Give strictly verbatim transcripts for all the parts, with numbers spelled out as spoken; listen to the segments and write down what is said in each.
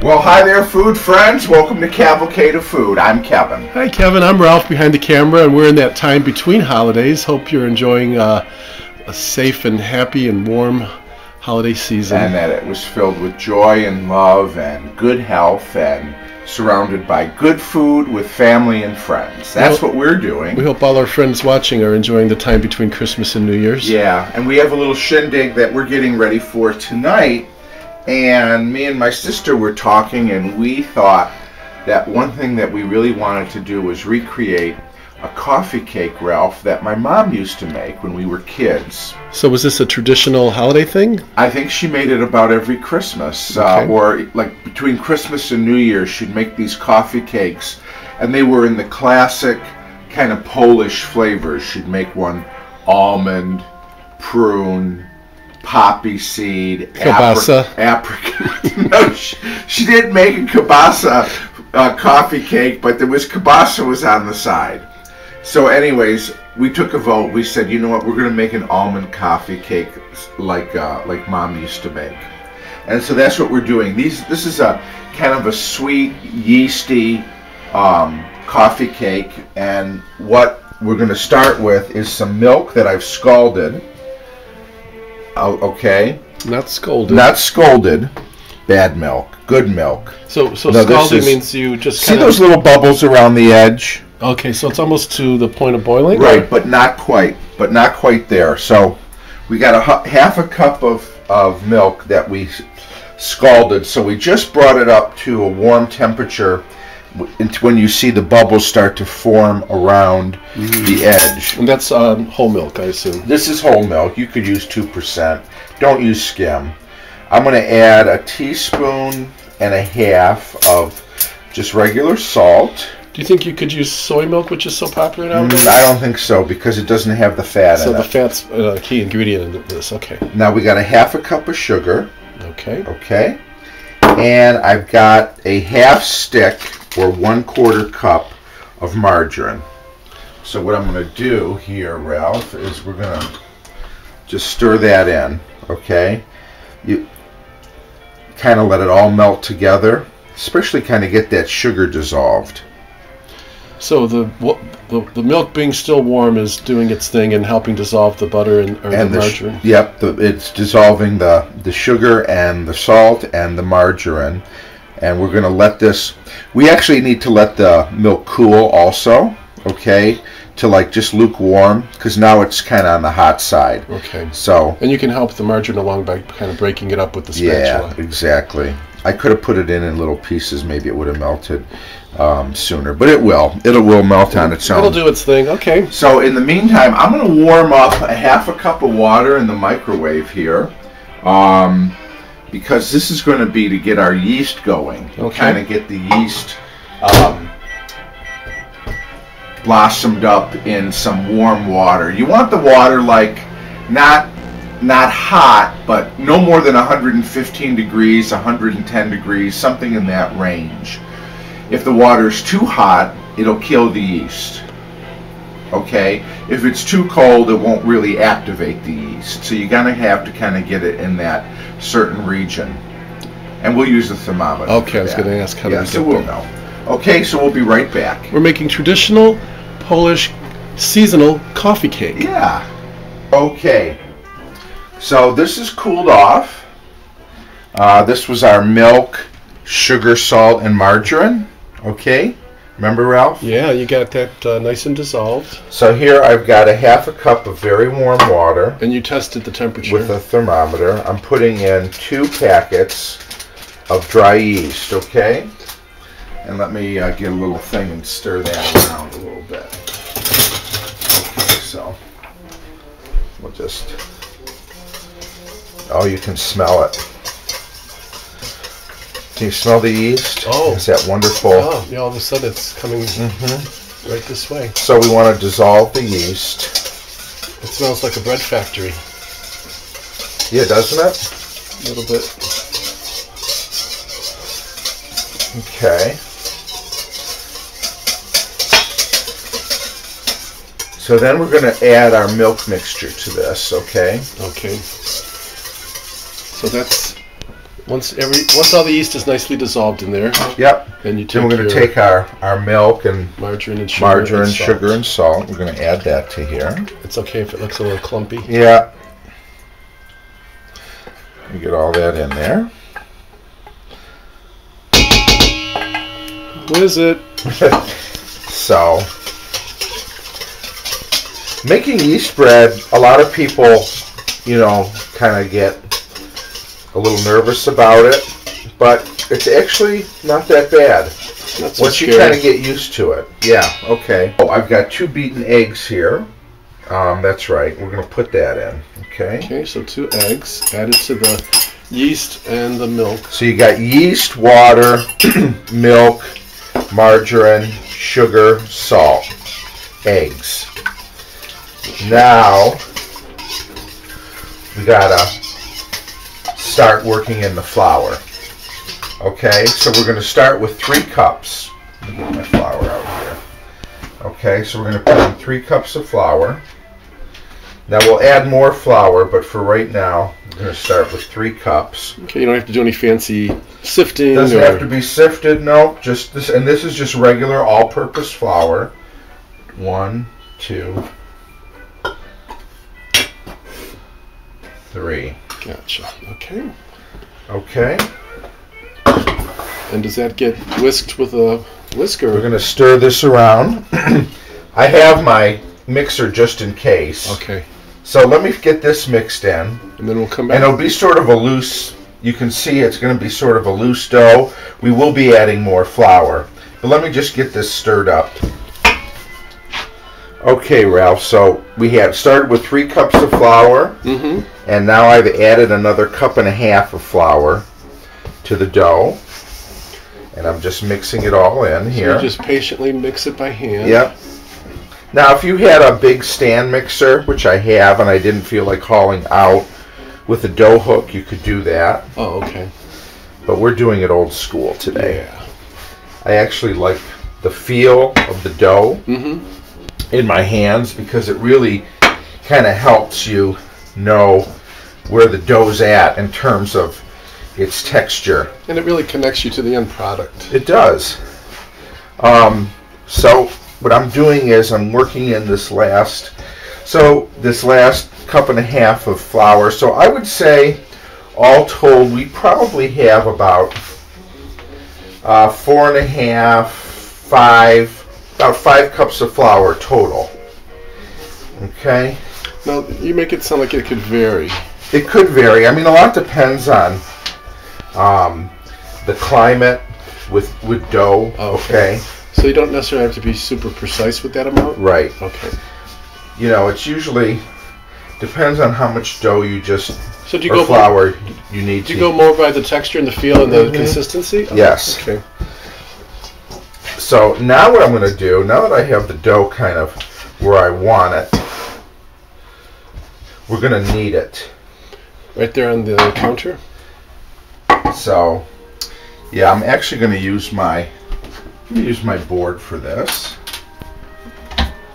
Well, hi there, food friends. Welcome to Cavalcade of Food. I'm Kevin. Hi, Kevin. I'm Ralph behind the camera, and we're in that time between holidays. Hope you're enjoying uh, a safe and happy and warm holiday season. And that it was filled with joy and love and good health and surrounded by good food with family and friends. That's well, what we're doing. We hope all our friends watching are enjoying the time between Christmas and New Year's. Yeah, and we have a little shindig that we're getting ready for tonight. And me and my sister were talking, and we thought that one thing that we really wanted to do was recreate a coffee cake, Ralph, that my mom used to make when we were kids. So was this a traditional holiday thing? I think she made it about every Christmas, okay. uh, or like between Christmas and New Year's, she'd make these coffee cakes, and they were in the classic kind of Polish flavors. She'd make one almond, prune, poppy seed, kielbasa, apricot. No, she, she didn't make a kielbasa uh, coffee cake, but there was kielbasa was on the side. So, anyways, we took a vote. We said, you know what? We're going to make an almond coffee cake like uh, like Mom used to make, and so that's what we're doing. These this is a kind of a sweet, yeasty um, coffee cake, and what we're going to start with is some milk that I've scalded. Okay. Not scalded. Not scalded. Bad milk. Good milk. So, so now scalding is, means you just see those little bubbles around the edge. Okay, so it's almost to the point of boiling. Right, or? but not quite. But not quite there. So, we got a half a cup of of milk that we scalded. So we just brought it up to a warm temperature. When you see the bubbles start to form around mm. the edge. And that's um, whole milk, I assume. This is whole milk. You could use two percent. Don't use skim. I'm going to add a teaspoon and a half of just regular salt. Do you think you could use soy milk, which is so popular now? Mm, I don't think so, because it doesn't have the fat so in it. So the fat's a key ingredient in this. Okay. Now we got a half a cup of sugar. Okay. Okay. And I've got a half stick or one quarter cup of margarine. So what I'm going to do here, Ralph, is we're going to just stir that in, okay? You kind of let it all melt together, especially kind of get that sugar dissolved. So the, the the milk being still warm is doing its thing and helping dissolve the butter and, or and the, the margarine? Yep, the, it's dissolving the, the sugar and the salt and the margarine. And we're going to let this, we actually need to let the milk cool also, okay, to like just lukewarm, because now it's kind of on the hot side. Okay. So. And you can help the margarine along by kind of breaking it up with the spatula. Yeah, exactly. I could have put it in in little pieces. Maybe it would have melted um, sooner, but it will. It will melt on its own. It'll do its thing. Okay. So in the meantime, I'm going to warm up a half a cup of water in the microwave here. Um... Because this is going to be to get our yeast going, okay. Kind of get the yeast um, blossomed up in some warm water. You want the water like not not hot, but no more than one hundred fifteen degrees, one hundred ten degrees, something in that range. If the water is too hot, it'll kill the yeast. Okay, if it's too cold, it won't really activate the yeast. So you're going to have to kind of get it in that certain region. And we'll use the thermometer. Okay, I was going to ask how to do that. Yeah, so we'll know. Okay, so we'll be right back. We're making traditional Polish seasonal coffee cake. Yeah. Okay. So this is cooled off. Uh, this was our milk, sugar, salt, and margarine. Okay. Remember, Ralph? Yeah, you got that uh, nice and dissolved. So here I've got a half a cup of very warm water. And you tested the temperature. With a thermometer. I'm putting in two packets of dry yeast, okay? And let me uh, get a little thing and stir that around a little bit. Okay, so we'll just... Oh, you can smell it. Can you smell the yeast? Oh. Is that wonderful? Oh, yeah, all of a sudden it's coming mm-hmm. right this way. So we want to dissolve the yeast. It smells like a bread factory. Yeah, doesn't it? A little bit. Okay. So then we're going to add our milk mixture to this, okay? Okay. So that's... Once every once all the yeast is nicely dissolved in there. Yep. Then you take. Then we're going to take our our milk and margarine and sugar, margarine and, sugar and salt. We're going to add that to here. It's okay if it looks a little clumpy. Yeah. You get all that in there. Whiz it. So, making yeast bread, a lot of people, you know, kind of get a little nervous about it, but it's actually not that bad. Not so once you kind of get used to it. Yeah, okay. Oh, I've got two beaten eggs here. Um, that's right. We're going to put that in. Okay. Okay, so two eggs added to the yeast and the milk. So you got yeast, water, milk, margarine, sugar, salt, eggs. Now we gotta start working in the flour. Okay, so we're gonna start with three cups. Let me get my flour out here. Okay, so we're gonna put in three cups of flour. Now we'll add more flour, but for right now, we're going to start with three cups. Okay, you don't have to do any fancy sifting. Doesn't or... have to be sifted, no. Just this, and this is just regular all-purpose flour. One, two, three. Gotcha. Okay. Okay. And does that get whisked with a whisker? We're going to stir this around. I have my mixer just in case. Okay. So let me get this mixed in. And then we'll come back. And it'll be sort of a loose, you can see it's going to be sort of a loose dough. We will be adding more flour. But let me just get this stirred up. Okay, Ralph, so we have started with three cups of flour. Mm-hmm. And now I've added another cup and a half of flour to the dough. And I'm just mixing it all in here. So you just patiently mix it by hand. Yep. Now, if you had a big stand mixer, which I have, and I didn't feel like hauling out with a dough hook, you could do that. Oh, okay. But we're doing it old school today. Yeah. I actually like the feel of the dough mm-hmm. in my hands because it really kind of helps you know where the dough's at in terms of its texture. And it really connects you to the end product. It does. Um, so... what I'm doing is I'm working in this last, so this last cup and a half of flour. So I would say, all told, we probably have about uh, four and a half, five, about five cups of flour total. Okay. Now you make it sound like it could vary. It could vary. I mean, a lot depends on um, the climate with with dough. Okay. Okay. So you don't necessarily have to be super precise with that amount? Right. Okay. You know, it's usually depends on how much dough you just so do you or go flour by, you need do to. Do you go more by the texture and the feel and the mm-hmm. consistency? Oh, yes. Okay. So now what I'm going to do, now that I have the dough kind of where I want it, we're going to knead it. Right there on the counter? So, yeah, I'm actually going to use my... I'm going to use my board for this.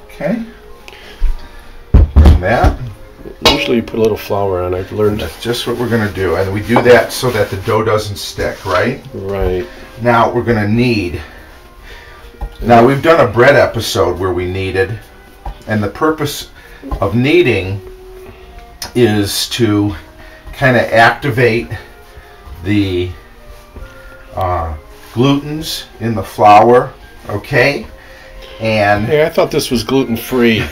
Okay. Bring that. Usually you put a little flour on. I've learned. That's just what we're going to do. And we do that so that the dough doesn't stick, right? Right. Now we're going to knead. Now we've done a bread episode where we kneaded. And the purpose of kneading is to kind of activate the... Uh, glutens in the flour, okay? And hey, I thought this was gluten-free.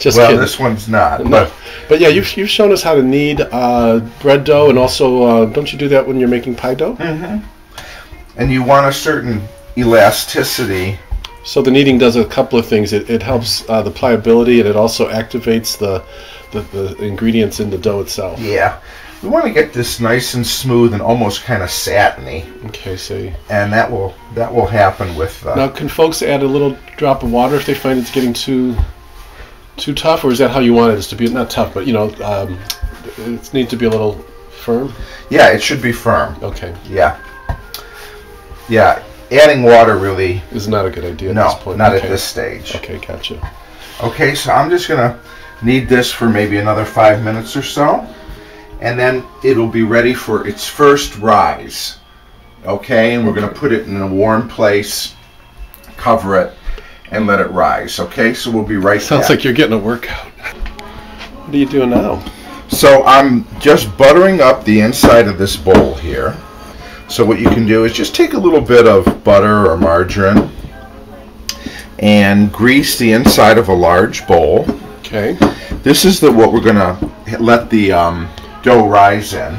Just well, kidding. This one's not. No. But, but yeah, you've, you've shown us how to knead uh, bread dough, and also, uh, don't you do that when you're making pie dough? Mm-hmm. And you want a certain elasticity. So the kneading does a couple of things. It, it helps uh, the pliability, and it also activates the, the, the ingredients in the dough itself. Yeah. We want to get this nice and smooth and almost kind of satiny. Okay, see. And that will that will happen with. Uh, now, can folks add a little drop of water if they find it's getting too too tough, or is that how you want it? Is to be not tough, but you know, um, it needs to be a little firm. Yeah, it should be firm. Okay. Yeah. Yeah, adding water really is not a good idea. No, at this point. not okay. at this stage. Okay, gotcha. Okay, so I'm just gonna knead this for maybe another five minutes or so. and then it'll be ready for its first rise. Okay, and we're going to put it in a warm place, cover it, and let it rise. Okay, so we'll be right Sounds back. Like you're getting a workout. What are you doing now? So I'm just buttering up the inside of this bowl here. So what you can do is just take a little bit of butter or margarine and grease the inside of a large bowl. Okay. This is the what we're going to let the um, dough rise in.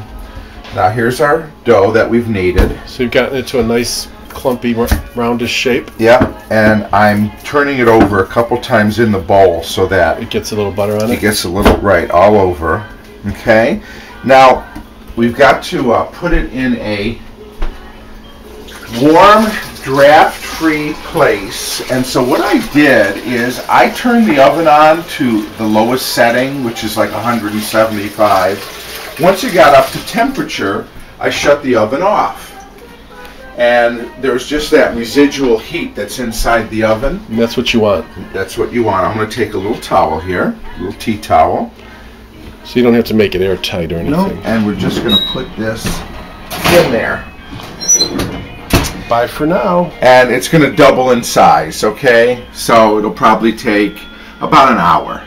Now here's our dough that we've kneaded. So you've gotten it to a nice clumpy roundish shape. Yeah, and I'm turning it over a couple times in the bowl so that it gets a little butter on it. It gets a little right all over. Okay. Now we've got to uh, put it in a warm, draft-free place. And so what I did is I turned the oven on to the lowest setting, which is like one seventy-five. Once it got up to temperature, I shut the oven off. And there's just that residual heat that's inside the oven. And that's what you want. That's what you want. I'm going to take a little towel here, a little tea towel. So you don't have to make it airtight or anything. No, and we're just going to put this in there. Bye for now. And it's going to double in size, okay? So it'll probably take about an hour.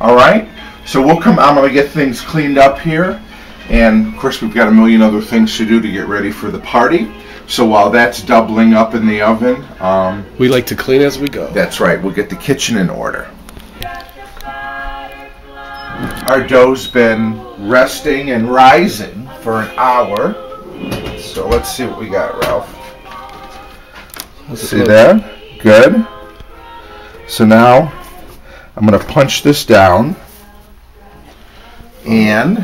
All right? So we'll come, I'm going to get things cleaned up here, and of course we've got a million other things to do to get ready for the party. So while that's doubling up in the oven, um, we like to clean as we go. That's right, we'll get the kitchen in order. Our dough's been resting and rising for an hour. So let's see what we got, Ralph. See that? Good. So now I'm going to punch this down. And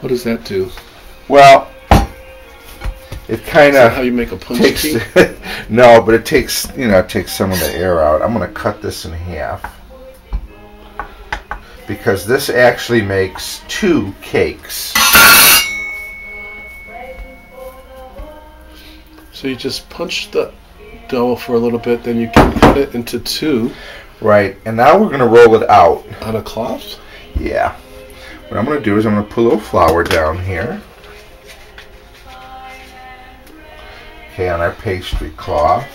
what does that do? Well, it kind of how you make a punch key? No, but it takes you know it takes some of the air out. I'm going to cut this in half because this actually makes two cakes. So you just punch the dough for a little bit, then you can cut it into two. Right, and now we're going to roll it out on a cloth. Yeah. What I'm going to do is I'm going to put a little flour down here. Okay, on our pastry cloth.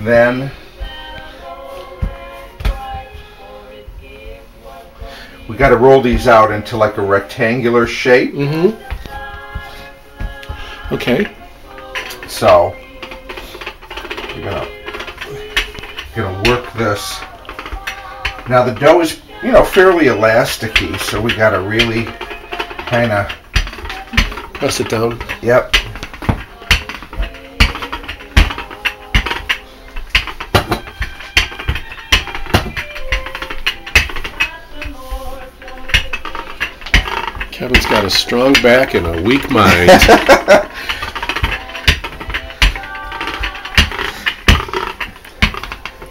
Then we got to roll these out into like a rectangular shape. Mm-hmm. Okay. So we're gonna gonna work this. Now the dough is, you know, fairly elasticy, so we gotta really kind of press it down. Yep. Kevin's got a strong back and a weak mind.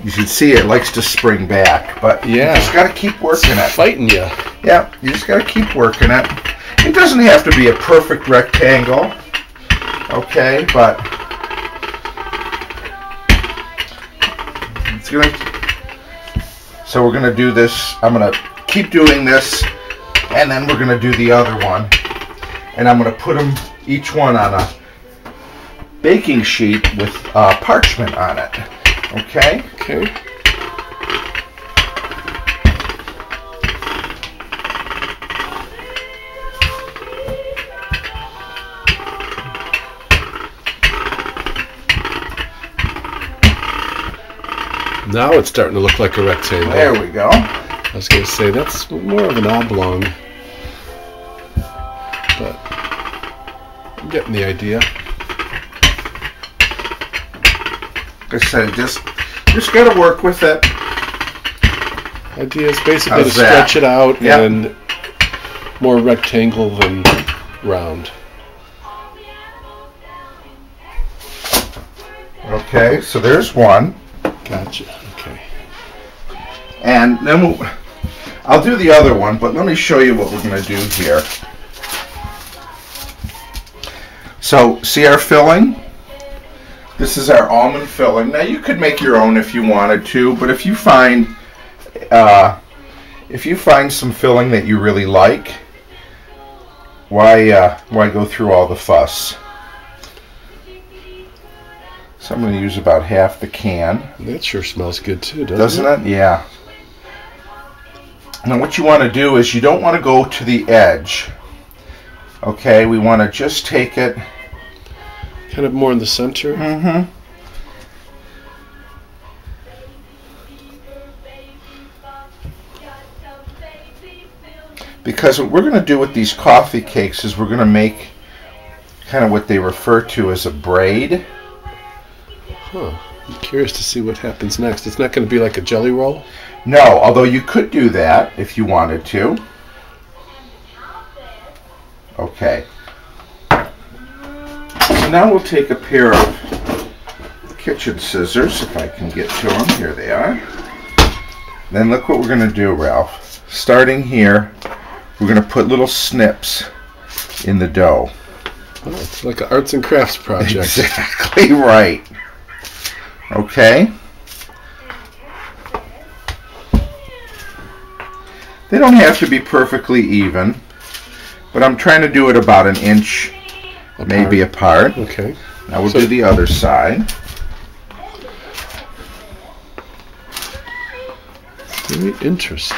You can see it likes to spring back, but yeah, you just got to keep working it. It's fighting you. Yeah, you just got to keep working it. It doesn't have to be a perfect rectangle, okay, but it's going to, so we're going to do this, I'm going to keep doing this, and then we're going to do the other one, and I'm going to put them, each one on a baking sheet with uh, parchment on it. Okay. Okay. Now it's starting to look like a rectangle. There we go. I was going to say that's more of an oblong, but I'm getting the idea. I said, just, just got to work with it. Idea is basically How's to that? Stretch it out, yep. And more rectangle than round. Okay, so there's one. Gotcha. Okay. And then we'll, I'll do the other one, but let me show you what we're going to do here. So, see our filling? This is our almond filling. Now you could make your own if you wanted to, but if you find uh, If you find some filling that you really like, why uh, why go through all the fuss? So I'm going to use about half the can. That sure smells good too, doesn't, doesn't it? it? Yeah. Now what you want to do is you don't want to go to the edge. Okay, we want to just take it kind of more in the center. Mm-hmm. Because what we're going to do with these coffee cakes is we're going to make kind of what they refer to as a braid. Huh. I'm curious to see what happens next. It's not going to be like a jelly roll? No, although you could do that if you wanted to. Okay. So now we'll take a pair of kitchen scissors, if I can get to them. Here they are. Then look what we're going to do, Ralph. Starting here, we're going to put little snips in the dough. Oh, it's like an arts and crafts project. Exactly right. Okay. They don't have to be perfectly even, but I'm trying to do it about an inch apart. Maybe apart. Okay. Now we'll so do the other side. Very interesting.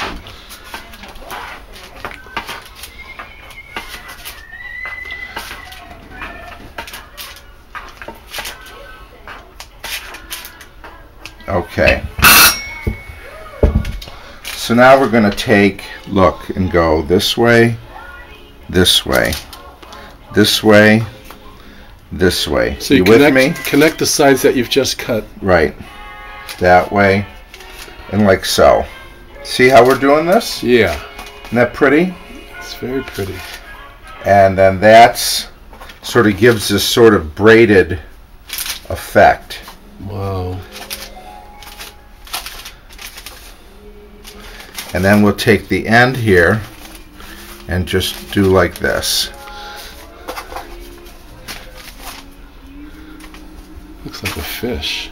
Okay, so now we're going to take, look, and go this way, this way, this way, this way. So you, you connect, with me? Connect the sides that you've just cut. Right, that way, and like so. See how we're doing this? Yeah. Isn't that pretty? It's very pretty. And then that's sort of gives this sort of braided effect. Wow. And then we'll take the end here and just do like this. Looks like a fish.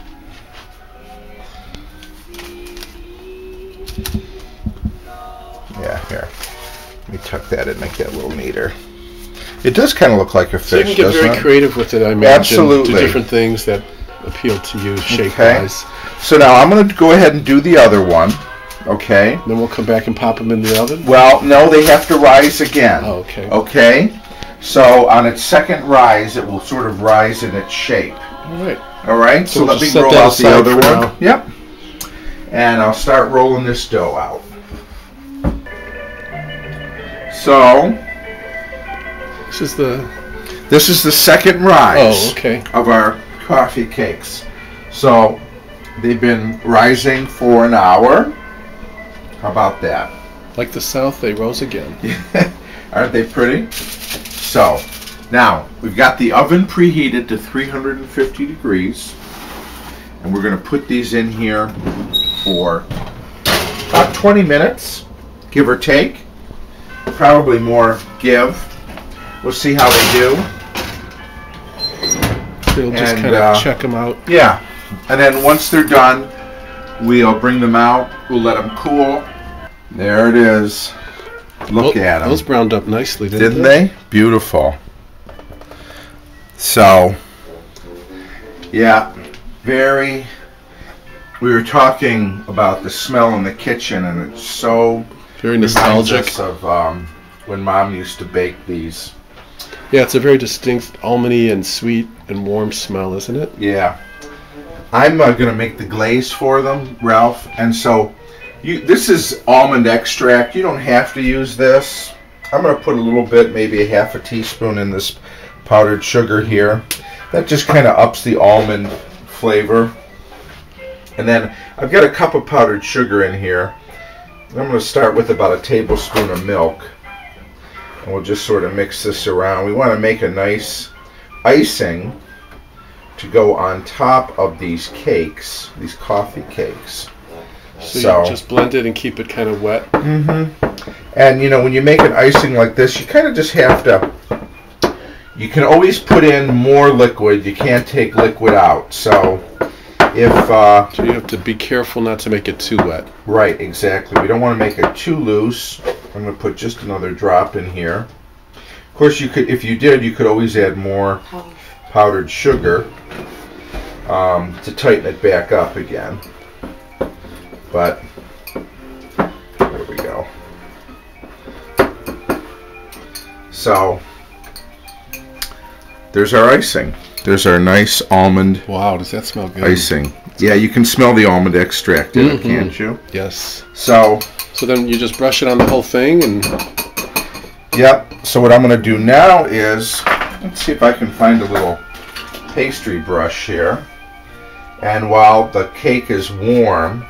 Yeah, here. Let me tuck that in, make that a little neater. It does kind of look like a fish, so you can get very it? creative with it, I imagine. Absolutely. Do different things that appeal to you shape-wise. Okay. So now I'm going to go ahead and do the other one. Okay. Then we'll come back and pop them in the oven? Well, no, they have to rise again. Oh, okay. Okay? So on its second rise, it will sort of rise in its shape. All right. All right? So, so we'll let me roll out the other one. Now. Yep. And I'll start rolling this dough out. So. This is the... This is the second rise oh, okay. of our coffee cakes. So they've been rising for an hour. How about that? Like the South, they rose again. Aren't they pretty? So, now, we've got the oven preheated to three hundred fifty degrees. And we're going to put these in here for about twenty minutes, give or take. Probably more give. We'll see how they do. We'll just kind of uh, check them out. Yeah. And then once they're done, we'll bring them out. We'll let them cool. There it is. Look well, at them. Those browned up nicely, didn't, didn't they? they? Beautiful. So, yeah, very. We were talking about the smell in the kitchen, and it's so very nostalgic of um, when Mom used to bake these. Yeah, it's a very distinct almondy and sweet and warm smell, isn't it? Yeah. I'm uh, going to make the glaze for them, Ralph, and so you, this is almond extract. You don't have to use this. I'm going to put a little bit, maybe a half a teaspoon in this powdered sugar here. That just kind of ups the almond flavor. And then I've got a cup of powdered sugar in here. I'm going to start with about a tablespoon of milk. And we'll just sort of mix this around. We want to make a nice icing to go on top of these cakes, these coffee cakes. So, so you just blend it and keep it kind of wet. Mm-hmm. And you know, when you make an icing like this, you kind of just have to, you can always put in more liquid. You can't take liquid out. So if... Uh, so you have to be careful not to make it too wet. Right, exactly. We don't want to make it too loose. I'm going to put just another drop in here. Of course, you could, if you did, you could always add more powdered sugar um, to tighten it back up again. But there we go. So there's our icing. There's our nice almond. Wow, does that smell good? Icing. Yeah, you can smell the almond extract in mm-hmm. it, can't you? Yes. So. So then you just brush it on the whole thing and. Yep. So what I'm going to do now is, let's see if I can find a little pastry brush here. And while the cake is warm,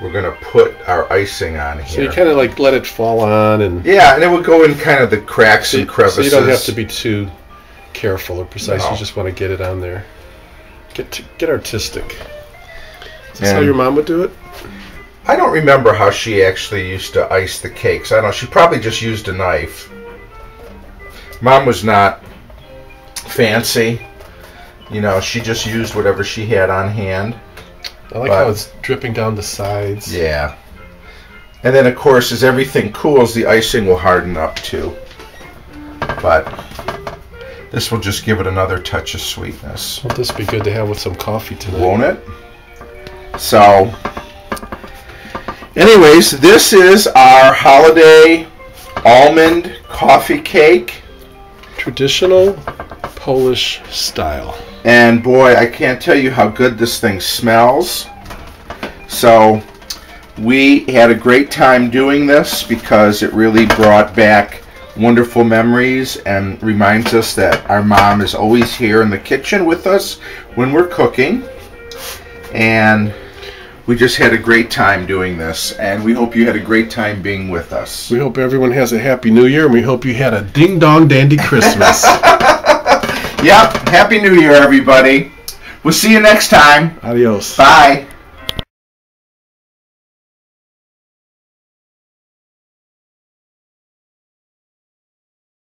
we're going to put our icing on here. So you kind of like let it fall on and. Yeah, and it would go in kind of the cracks so you, and crevices. So you don't have to be too careful or precise. No. You just want to get it on there. Get to, get artistic. Is this and how your mom would do it? I don't remember how she actually used to ice the cakes. I don't know. She probably just used a knife. Mom was not fancy. You know, she just used whatever she had on hand. I like but, how it's dripping down the sides. Yeah. And then, of course, as everything cools, the icing will harden up, too. But this will just give it another touch of sweetness. Won't this be good to have with some coffee tonight? Won't it? So... anyways, this is our holiday almond coffee cake. Traditional Polish style. And boy, I can't tell you how good this thing smells. So we had a great time doing this because it really brought back wonderful memories and reminds us that our mom is always here in the kitchen with us when we're cooking. And we just had a great time doing this, and we hope you had a great time being with us. We hope everyone has a happy new year, and we hope you had a ding-dong dandy Christmas. Yep, happy new year, everybody. We'll see you next time. Adios. Bye.